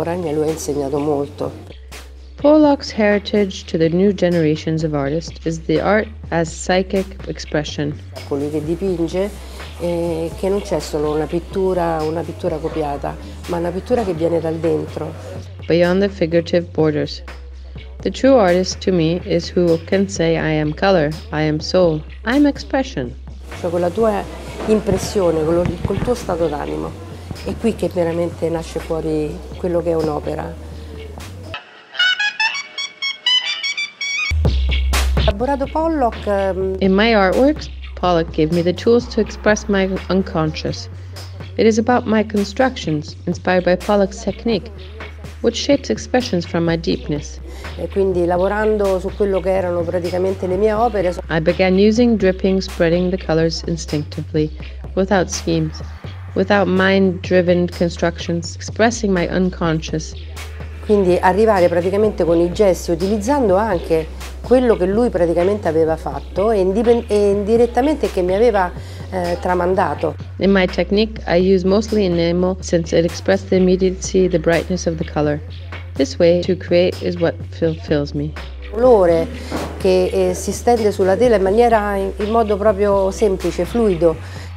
contemporanea lui ha insegnato molto. Pollock's heritage to the new generations of artists is the art as psychic expression. Colui che dipinge, che non c'è solo una pittura copiata, ma una pittura che viene dal dentro. Beyond the figurative borders. The true artist to me is who can say I am color, I am soul, I am expression. Cioè con la tua impressione, col tuo stato d'animo. È qui che veramente nasce fuori quello che è un'opera. In my artworks, Pollock gave me the tools to express my unconscious. It is about my constructions, inspired by Pollock's technique, which shapes expressions from my deepness. E quindi lavorando su quello che erano praticamente le mie opere, I began using dripping, spreading the colors instinctively, without schemes, without mind-driven constructions, expressing my unconscious. Quindi arrivare praticamente con i gesti, utilizzando anche quello che lui praticamente aveva fatto e indirettamente che mi aveva tramandato. In my technique I use mostly enamel since it expresses the immediacy, the brightness of the color. This way to create is what fulfills me. Colore che si stende sulla tela in modo proprio semplice, fluido.